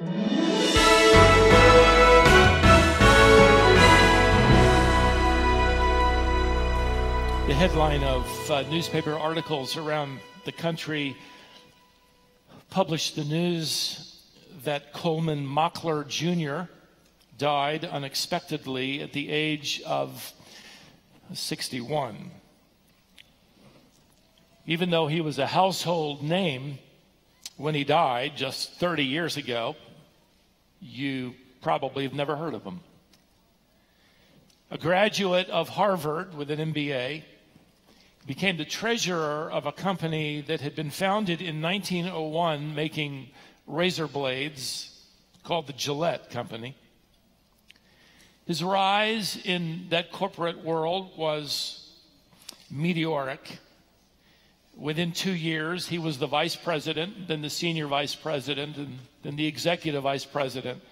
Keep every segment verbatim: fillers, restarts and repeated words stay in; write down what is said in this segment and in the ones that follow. The headline of uh, newspaper articles around the country published the news that Coleman Mockler Junior died unexpectedly at the age of sixty-one. Even though he was a household name when he died just thirty years ago, you probably have never heard of him. A graduate of Harvard with an M B A, he became the treasurer of a company that had been founded in nineteen oh one making razor blades called the Gillette Company. His rise in that corporate world was meteoric. Within two years, he was the vice president, then the senior vice president, and then the executive vice president.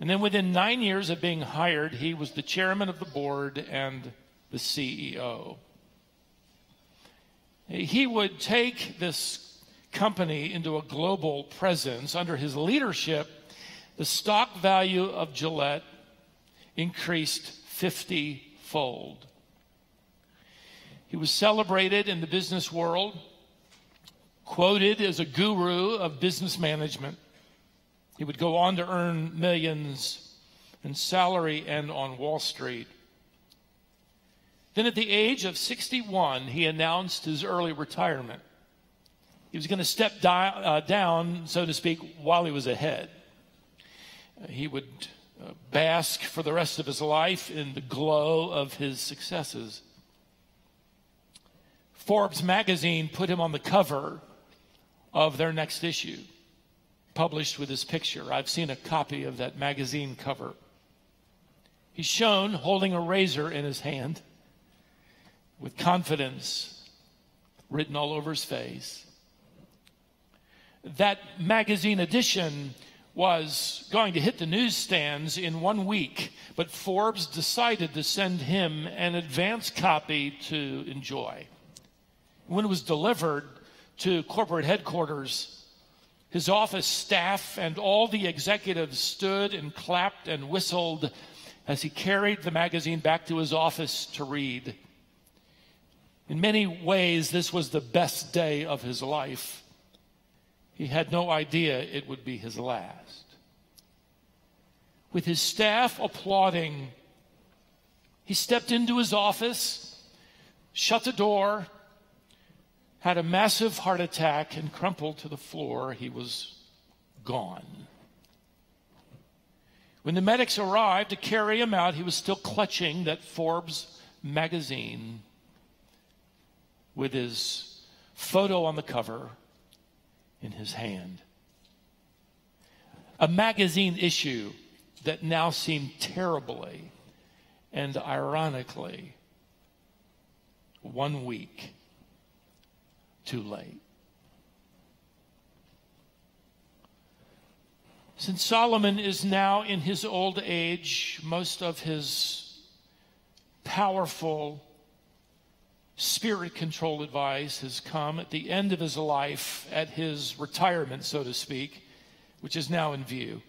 And then within nine years of being hired, he was the chairman of the board and the C E O. He would take this company into a global presence. Under his leadership, the stock value of Gillette increased fifty-fold. He was celebrated in the business world, quoted as a guru of business management. He would go on to earn millions in salary and on Wall Street. Then at the age of sixty-one, he announced his early retirement. He was going to step di- uh, down, so to speak, while he was ahead. Uh, he would uh, bask for the rest of his life in the glow of his successes. Forbes magazine put him on the cover of their next issue, published with his picture. I've seen a copy of that magazine cover. He's shown holding a razor in his hand with confidence written all over his face. That magazine edition was going to hit the newsstands in one week, but Forbes decided to send him an advance copy to enjoy. When it was delivered to corporate headquarters, his office staff and all the executives stood and clapped and whistled as he carried the magazine back to his office to read. In many ways, this was the best day of his life. He had no idea it would be his last. With his staff applauding, he stepped into his office, shut the door, had a massive heart attack and crumpled to the floor. He was gone. When the medics arrived to carry him out, he was still clutching that Forbes magazine with his photo on the cover in his hand. A magazine issue that now seemed terribly and ironically one week too late. Since Solomon is now in his old age, most of his powerful spirit-controlled advice has come at the end of his life, at his retirement, so to speak, which is now in view.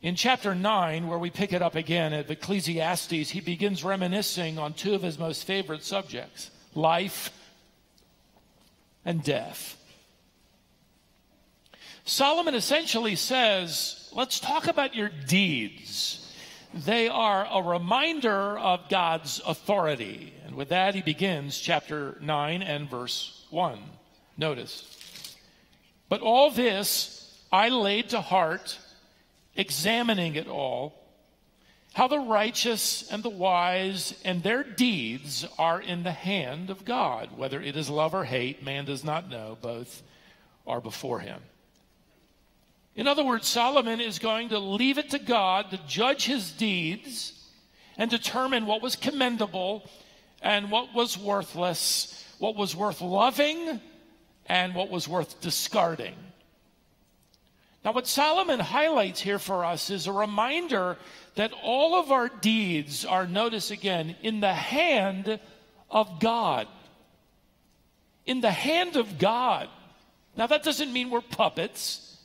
In chapter nine, where we pick it up again at Ecclesiastes, he begins reminiscing on two of his most favorite subjects, life and death. Solomon essentially says, let's talk about your deeds. They are a reminder of God's authority. And with that, he begins chapter nine and verse one. Notice, but all this I laid to heart, examining it all, how the righteous and the wise and their deeds are in the hand of God. Whether it is love or hate, man does not know. Both are before him. In other words, Solomon is going to leave it to God to judge his deeds and determine what was commendable and what was worthless, what was worth loving and what was worth discarding. Now, what Solomon highlights here for us is a reminder that all of our deeds are, notice again, in the hand of God. In the hand of God. Now, that doesn't mean we're puppets.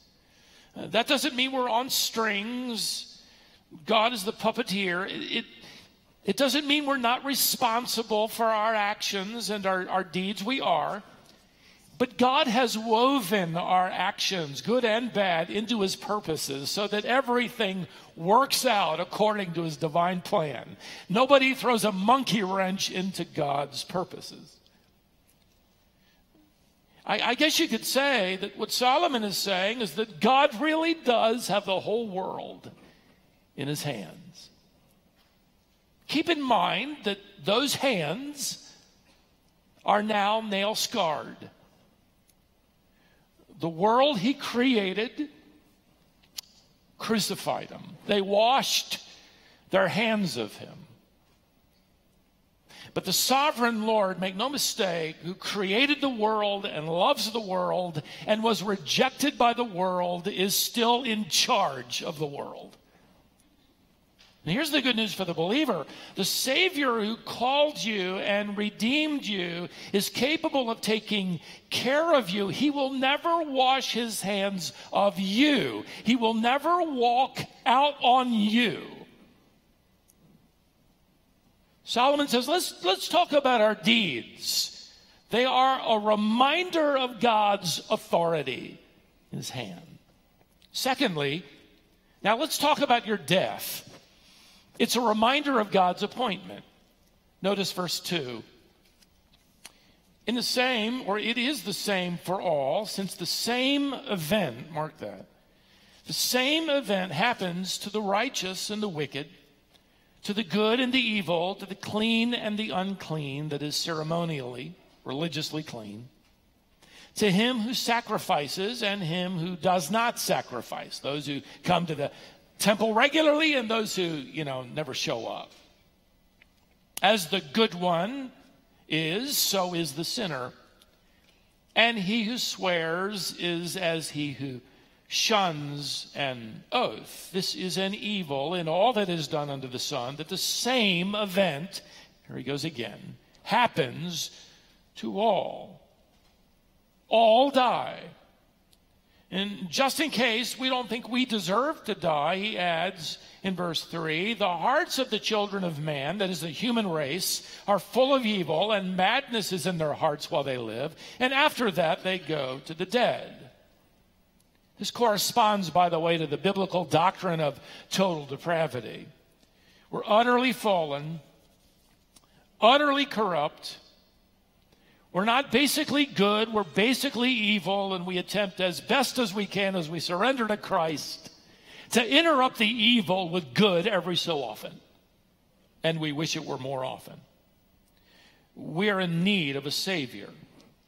Uh, that doesn't mean we're on strings. God is the puppeteer. It, it, it doesn't mean we're not responsible for our actions and our, our deeds. We are. But God has woven our actions, good and bad, into his purposes so that everything works out according to his divine plan. Nobody throws a monkey wrench into God's purposes. I, I guess you could say that what Solomon is saying is that God really does have the whole world in his hands. Keep in mind that those hands are now nail-scarred. The world he created crucified him. They washed their hands of him. But the sovereign Lord, make no mistake, who created the world and loves the world and was rejected by the world, is still in charge of the world. And here's the good news for the believer. The Savior who called you and redeemed you is capable of taking care of you. He will never wash his hands of you. He will never walk out on you. Solomon says, let's, let's talk about our deeds. They are a reminder of God's authority in his hand. Secondly, now let's talk about your death. It's a reminder of God's appointment. Notice verse two. In the same, or it is the same for all, since the same event, mark that, the same event happens to the righteous and the wicked, to the good and the evil, to the clean and the unclean, that is ceremonially, religiously clean, to him who sacrifices and him who does not sacrifice, those who come to the temple regularly and those who, you know, never show up. As the good one is, so is the sinner. And he who swears is as he who shuns an oath. This is an evil in all that is done under the sun, that the same event, here he goes again, happens to all. All die. And just in case we don't think we deserve to die, he adds in verse three, the hearts of the children of man, that is the human race, are full of evil, and madness is in their hearts while they live, and after that they go to the dead. This corresponds, by the way, to the biblical doctrine of total depravity. We're utterly fallen, utterly corrupt. We're not basically good, we're basically evil, and we attempt as best as we can as we surrender to Christ to interrupt the evil with good every so often. And we wish it were more often. We're in need of a Savior.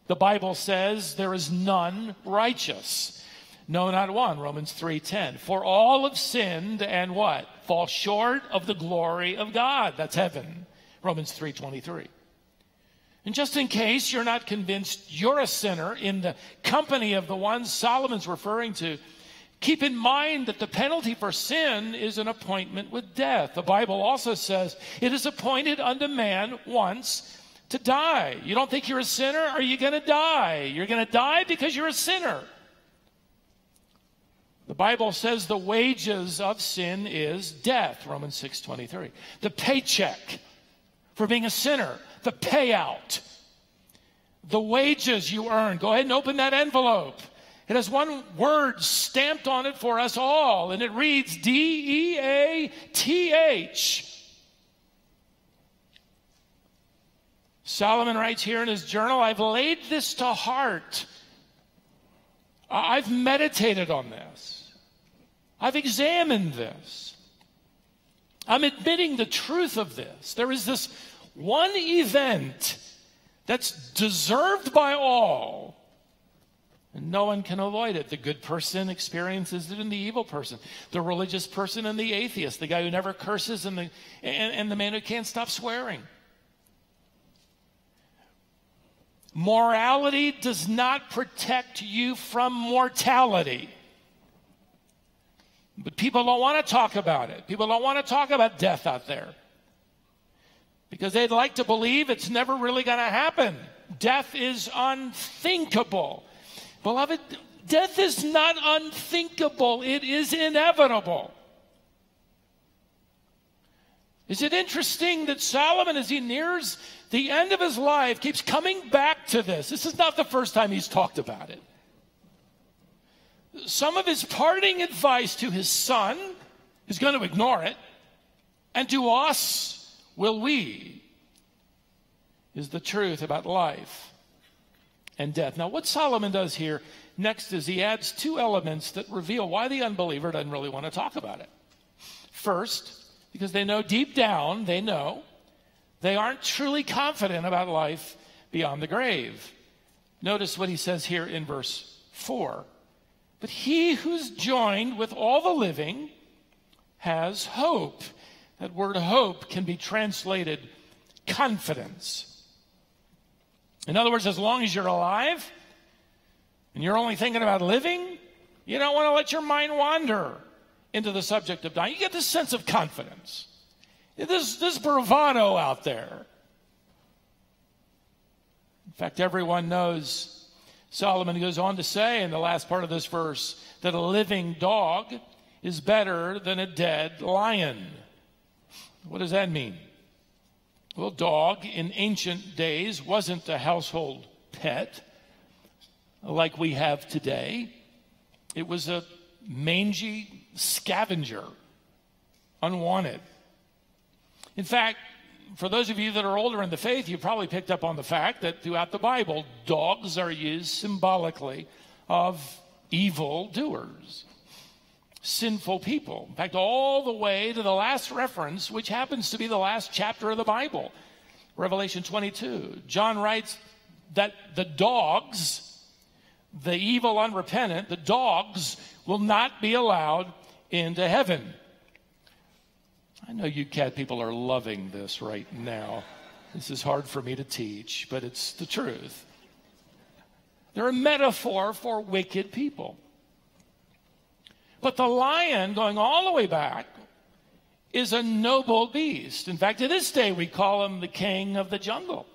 The Bible says there is none righteous. No, not one, Romans three ten. For all have sinned and what? Fall short of the glory of God. That's heaven, Romans three twenty-three. And just in case you're not convinced you're a sinner in the company of the ones Solomon's referring to, keep in mind that the penalty for sin is an appointment with death. The Bible also says it is appointed unto man once to die. You don't think you're a sinner? Are you going to die? You're going to die because you're a sinner. The Bible says the wages of sin is death, Romans six twenty-three. The paycheck for being a sinner, the payout, the wages you earn. Go ahead and open that envelope. It has one word stamped on it for us all, and it reads D E A T H. Solomon writes here in his journal, I've laid this to heart. I've meditated on this. I've examined this. I'm admitting the truth of this. There is this one event that's deserved by all, and no one can avoid it. The good person experiences it in the evil person, the religious person and the atheist, the guy who never curses and the, and, and the man who can't stop swearing. Morality does not protect you from mortality. But people don't want to talk about it. People don't want to talk about death out there, because they'd like to believe it's never really going to happen. Death is unthinkable. Beloved, Death is not unthinkable. It is inevitable. Is it interesting that Solomon, as he nears the end of his life, keeps coming back to this? This is not the first time he's talked about it. Some of his parting advice to his son, he's going to ignore it, and to us will we, is the truth about life and death. Now, what Solomon does here next is he adds two elements that reveal why the unbeliever doesn't really want to talk about it. First, because they know deep down, they know, they aren't truly confident about life beyond the grave. Notice what he says here in verse four. But he who's joined with all the living has hope. That word hope can be translated confidence. In other words, as long as you're alive and you're only thinking about living, you don't want to let your mind wander into the subject of dying. You get this sense of confidence. This, this bravado out there. In fact, everyone knows. Solomon goes on to say in the last part of this verse that a living dog is better than a dead lion. What does that mean? Well, dog in ancient days wasn't a household pet like we have today. It was a mangy scavenger, unwanted. In fact, for those of you that are older in the faith, you probably picked up on the fact that throughout the Bible, dogs are used symbolically of evil doers, sinful people. In fact, all the way to the last reference, which happens to be the last chapter of the Bible, Revelation twenty-two. John writes that the dogs, the evil unrepentant, the dogs will not be allowed into heaven. I know you cat people are loving this right now. This is hard for me to teach, but it's the truth. They're a metaphor for wicked people. But the lion, going all the way back, is a noble beast. In fact, to this day, we call him the king of the jungle.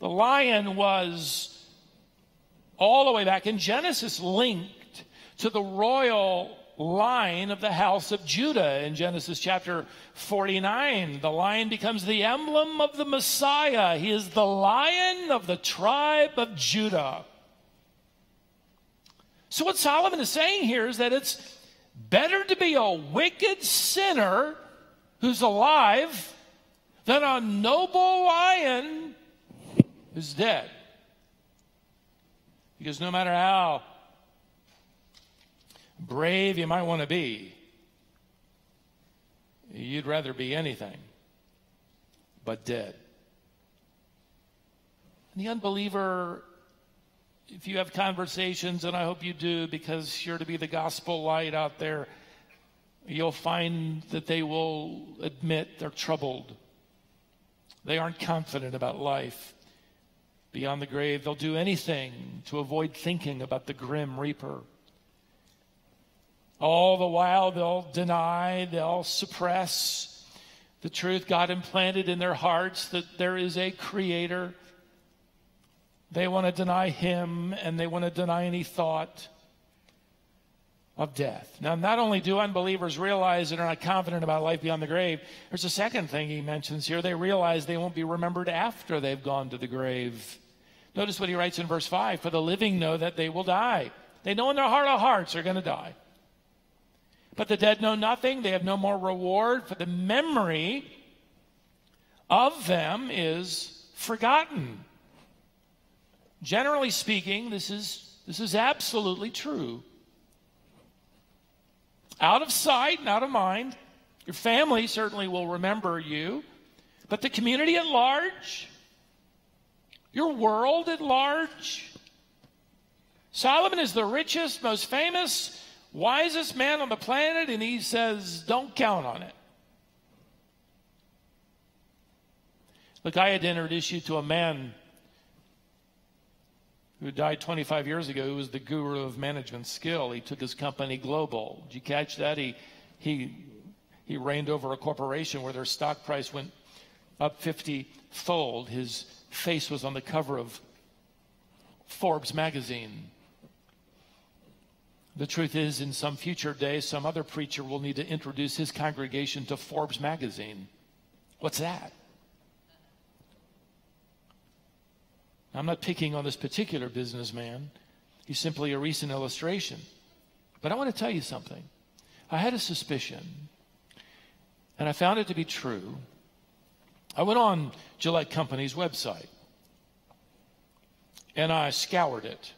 The lion was, all the way back in Genesis, linked to the royal line of the house of Judah. In Genesis chapter forty-nine, the lion becomes the emblem of the Messiah. He is the lion of the tribe of Judah. So what Solomon is saying here is that it's better to be a wicked sinner who's alive than a noble lion who's dead. Because no matter how brave you might want to be, you'd rather be anything but dead. And the unbeliever, if you have conversations, and I hope you do, because you're to be the gospel light out there, you'll find that they will admit they're troubled. They aren't confident about life beyond the grave. They'll do anything to avoid thinking about the grim reaper. All the while, they'll deny, they'll suppress the truth God implanted in their hearts that there is a creator. They want to deny him, and they want to deny any thought of death. Now, not only do unbelievers realize that they're not confident about life beyond the grave, there's a second thing he mentions here. They realize they won't be remembered after they've gone to the grave. Notice what he writes in verse five, for the living know that they will die. They know in their heart of hearts they're going to die. But the dead know nothing. They have no more reward, for the memory of them is forgotten. Generally speaking, this is, this is absolutely true. Out of sight and out of mind, your family certainly will remember you, but the community at large, your world at large. Solomon is the richest, most famous, wisest man on the planet, and he says, don't count on it. Look, I had to introduce you to a man who died twenty-five years ago, who was the guru of management skill. He took his company global. Did you catch that? He, he, he reigned over a corporation where their stock price went up fifty-fold. His face was on the cover of Forbes magazine. The truth is, in some future day, some other preacher will need to introduce his congregation to Forbes magazine. What's that? I'm not picking on this particular businessman. He's simply a recent illustration. But I want to tell you something. I had a suspicion, and I found it to be true. I went on Gillette Company's website, and I scoured it.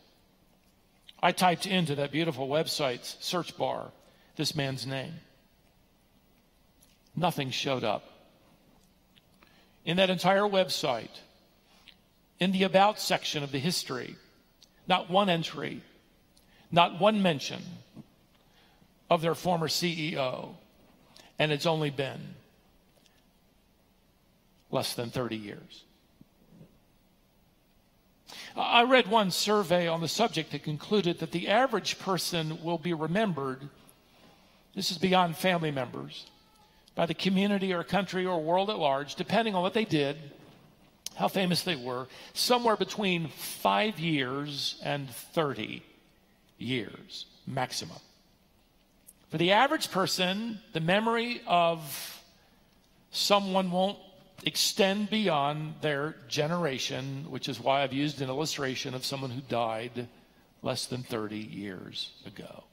I typed into that beautiful website's search bar this man's name. Nothing showed up. In that entire website, in the About section of the history, not one entry, not one mention of their former C E O, and it's only been less than thirty years. I read one survey on the subject that concluded that the average person will be remembered, this is beyond family members, by the community or country or world at large, depending on what they did, how famous they were, somewhere between five years and thirty years maximum. For the average person, the memory of someone won't extend beyond their generation, which is why I've used an illustration of someone who died less than thirty years ago.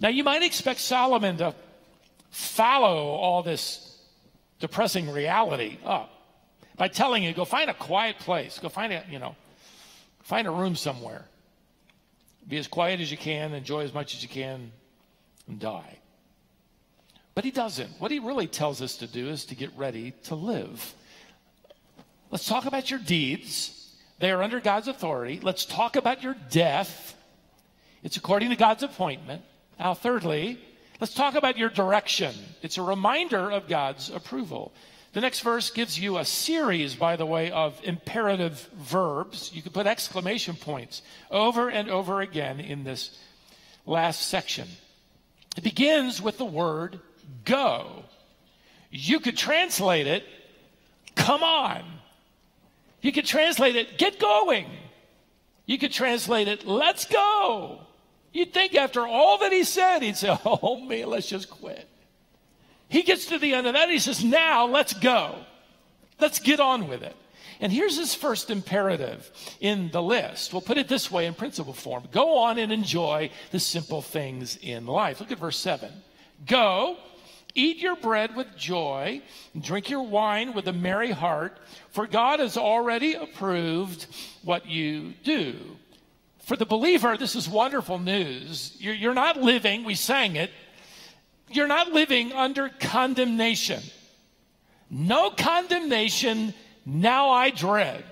Now, you might expect Solomon to follow all this depressing reality up by telling you, go find a quiet place, go find a, you know, find a room somewhere. Be as quiet as you can, enjoy as much as you can, and die. But he doesn't. What he really tells us to do is to get ready to live. Let's talk about your deeds. They are under God's authority. Let's talk about your death. It's according to God's appointment. Now, thirdly, let's talk about your direction. It's a reminder of God's approval. The next verse gives you a series, by the way, of imperative verbs. You can put exclamation points over and over again in this last section. It begins with the word go. You could translate it, come on. You could translate it, get going. You could translate it, let's go. You'd think after all that he said, he'd say, oh, man, let's just quit. He gets to the end of that, and he says, now let's go. Let's get on with it. And here's his first imperative in the list. We'll put it this way in principle form. Go on and enjoy the simple things in life. Look at verse seven. Go, eat your bread with joy, and drink your wine with a merry heart, for God has already approved what you do. For the believer, this is wonderful news. You're, you're not living, we sang it, you're not living under condemnation. No condemnation, now I dread.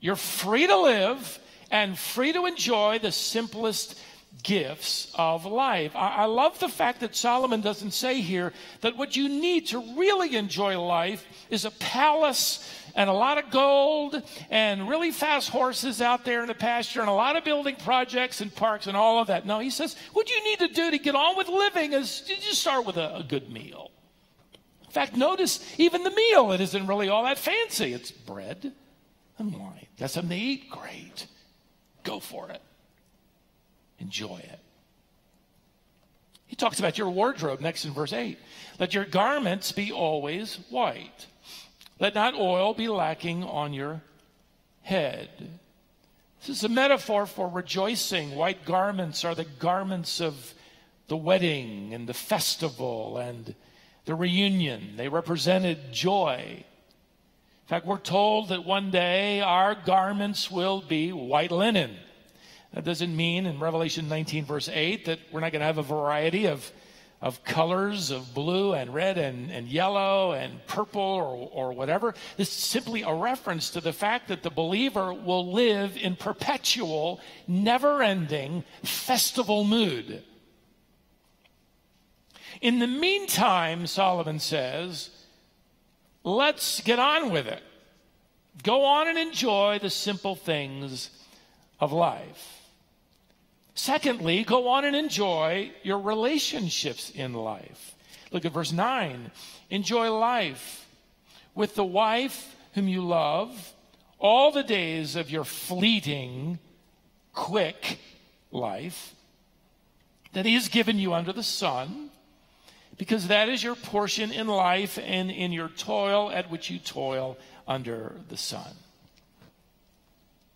You're free to live and free to enjoy the simplest gifts of life. I, I love the fact that Solomon doesn't say here that what you need to really enjoy life is a palace and a lot of gold and really fast horses out there in the pasture and a lot of building projects and parks and all of that. No, he says, what you need to do to get on with living is you just start with a, a good meal. In fact, notice even the meal, it isn't really all that fancy. It's bread and wine. Got something to eat? Great. Go for it. Enjoy it. He talks about your wardrobe next in verse eight. Let your garments be always white. Let not oil be lacking on your head. This is a metaphor for rejoicing. White garments are the garments of the wedding and the festival and the reunion. They represented joy. In fact, we're told that one day our garments will be white linen. That doesn't mean in Revelation nineteen verse eight that we're not going to have a variety of of colors of blue and red and, and yellow and purple or, or whatever. This is simply a reference to the fact that the believer will live in perpetual, never-ending festival mood. In the meantime, Solomon says, let's get on with it. Go on and enjoy the simple things of life. Secondly, go on and enjoy your relationships in life. Look at verse nine. Enjoy life with the wife whom you love, all the days of your fleeting, quick life that he has given you under the sun, because that is your portion in life and in your toil at which you toil under the sun.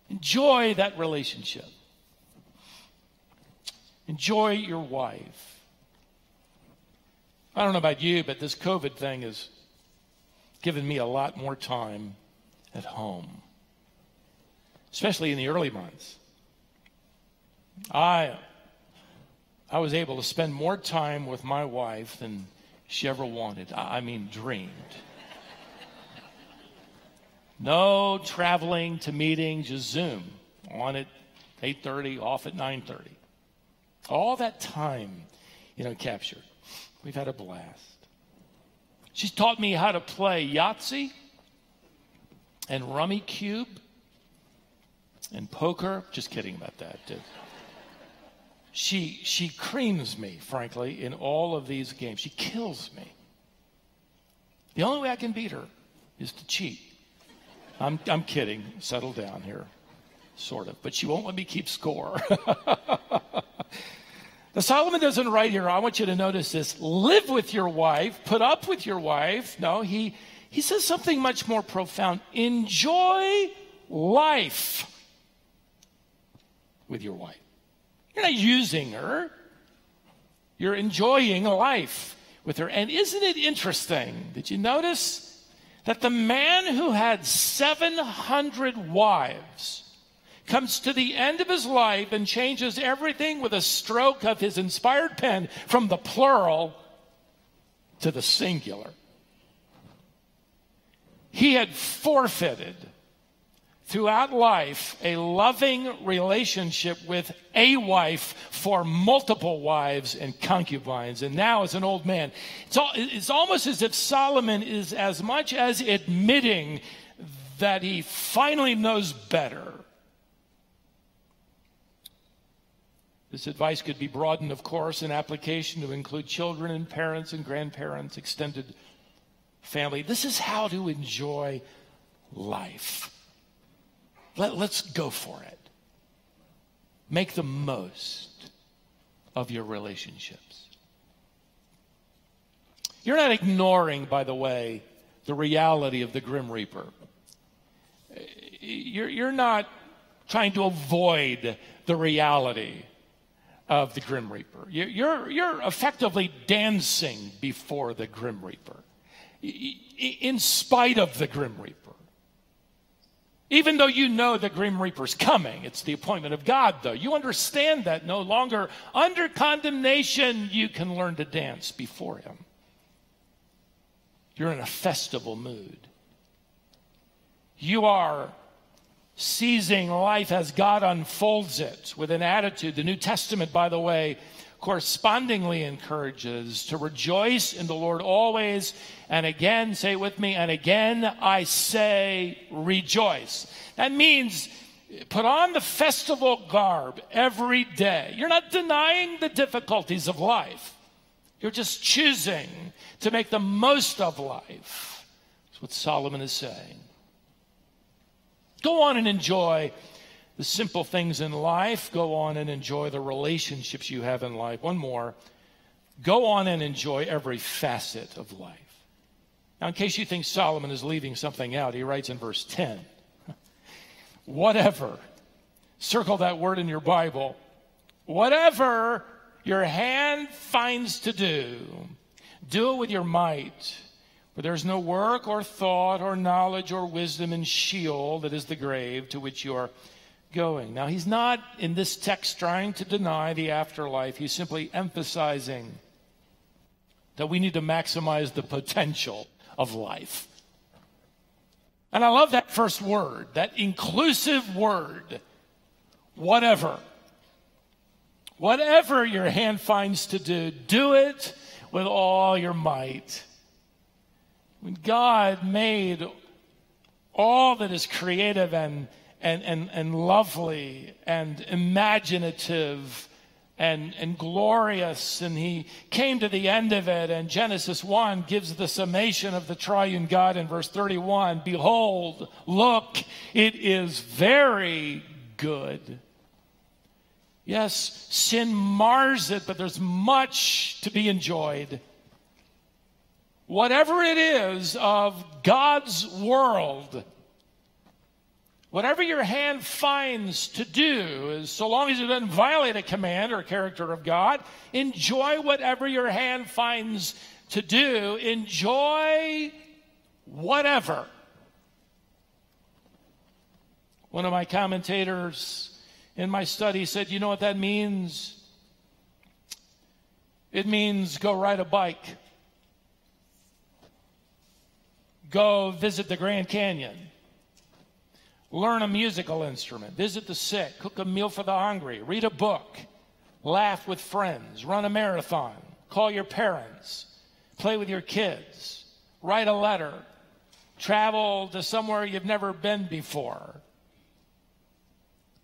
Enjoy that relationship. Enjoy your wife. I don't know about you, but this COVID thing has given me a lot more time at home, especially in the early months. I, I was able to spend more time with my wife than she ever wanted. I mean, dreamed. No traveling to meetings, just Zoom. On at eight thirty, off at nine thirty. All that time, you know, captured. We've had a blast. She's taught me how to play Yahtzee and Rummy Cube and poker. Just kidding about that. She, she creams me, frankly, in all of these games. She kills me. The only way I can beat her is to cheat. I'm, I'm kidding. Settle down here, sort of. But she won't let me keep score. Now, Solomon doesn't write here, I want you to notice this, live with your wife, put up with your wife. No, he, he says something much more profound. Enjoy life with your wife. You're not using her. You're enjoying life with her. And isn't it interesting? Did you notice that the man who had seven hundred wives comes to the end of his life and changes everything with a stroke of his inspired pen from the plural to the singular? He had forfeited throughout life a loving relationship with a wife for multiple wives and concubines. And now as an old man, it's, all, it's almost as if Solomon is as much as admitting that he finally knows better. This advice could be broadened, of course, in application to include children and parents and grandparents, extended family. This is how to enjoy life. Let, let's go for it. Make the most of your relationships. You're not ignoring, by the way, the reality of the Grim Reaper. You're, you're not trying to avoid the reality of the Grim Reaper. You're, you're effectively dancing before the Grim Reaper, in spite of the Grim Reaper. Even though you know the Grim Reaper's coming, it's the appointment of God, though. You understand that no longer under condemnation, you can learn to dance before him. You're in a festival mood. You are seizing life as God unfolds it with an attitude. The New Testament, by the way, correspondingly encourages to rejoice in the Lord always. And again, say it with me, and again I say rejoice. That means put on the festival garb every day. You're not denying the difficulties of life. You're just choosing to make the most of life. That's what Solomon is saying. Go on and enjoy the simple things in life. Go on and enjoy the relationships you have in life. One more. Go on and enjoy every facet of life. Now, in case you think Solomon is leaving something out, he writes in verse ten, whatever, circle that word in your Bible, whatever your hand finds to do, do it with your might. For there is no work or thought or knowledge or wisdom in Sheol, that is the grave to which you are going. Now, he's not in this text trying to deny the afterlife. He's simply emphasizing that we need to maximize the potential of life. And I love that first word, that inclusive word, whatever. Whatever your hand finds to do, do it with all your might. When God made all that is creative and, and, and, and lovely and imaginative and, and glorious, and he came to the end of it. And Genesis one gives the summation of the triune God in verse thirty-one. Behold, look, it is very good. Yes, sin mars it, but there's much to be enjoyed. Whatever it is of God's world, whatever your hand finds to do, is, so long as it doesn't violate a command or character of God, enjoy whatever your hand finds to do. Enjoy whatever. One of my commentators in my study said, you know what that means? It means go ride a bike. Go visit the Grand Canyon. Learn a musical instrument. Visit the sick. Cook a meal for the hungry. Read a book. Laugh with friends. Run a marathon. Call your parents. Play with your kids. Write a letter. Travel to somewhere you've never been before.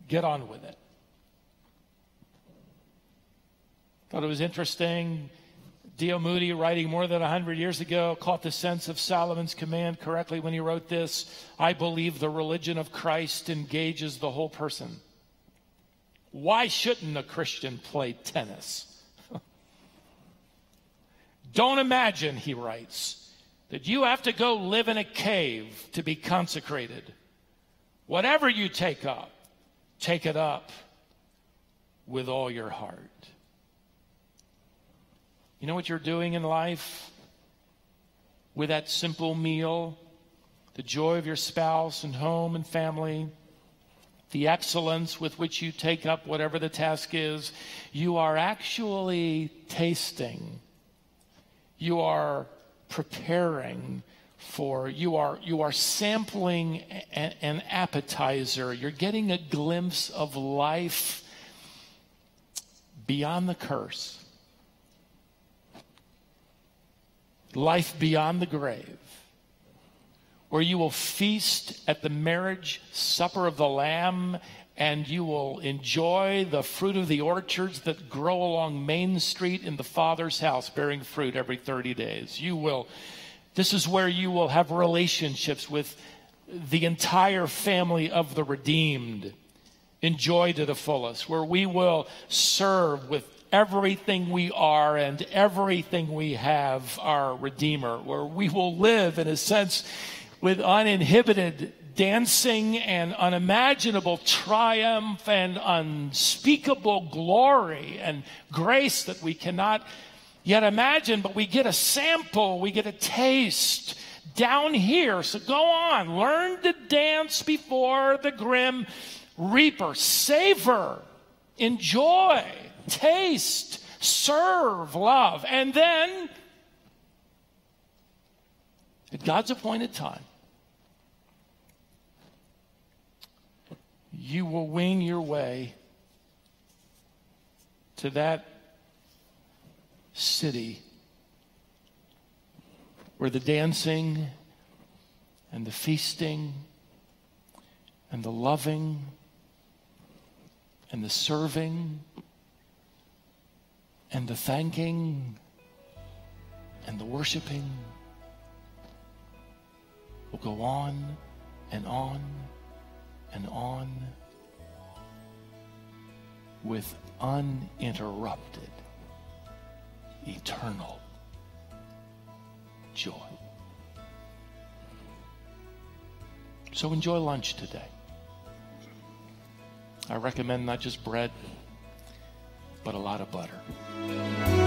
Get on with it. Thought it was interesting. D O Moody, writing more than a hundred years ago, caught the sense of Solomon's command correctly when he wrote this. I believe the religion of Christ engages the whole person. Why shouldn't a Christian play tennis? Don't imagine, he writes, that you have to go live in a cave to be consecrated. Whatever you take up, take it up with all your heart. You know what you're doing in life? With that simple meal, the joy of your spouse and home and family, the excellence with which you take up whatever the task is, you are actually tasting. You are preparing for, you are, you are sampling a, an appetizer. You're getting a glimpse of life beyond the curse. Life beyond the grave, where you will feast at the marriage supper of the Lamb, and you will enjoy the fruit of the orchards that grow along Main Street in the Father's house, bearing fruit every thirty days. You will, this is where you will have relationships with the entire family of the redeemed, enjoy to the fullest, where we will serve with everything we are and everything we have, our Redeemer, where we will live, in a sense, with uninhibited dancing and unimaginable triumph and unspeakable glory and grace that we cannot yet imagine, but we get a sample, we get a taste down here. So go on, learn to dance before the grim reaper. Savor, enjoy. Taste, serve, love, and then at God's appointed time, you will wing your way to that city where the dancing and the feasting and the loving and the serving and the thanking and the worshiping will go on and on and on with uninterrupted, eternal joy. So enjoy lunch today. I recommend not just bread, but a lot of butter.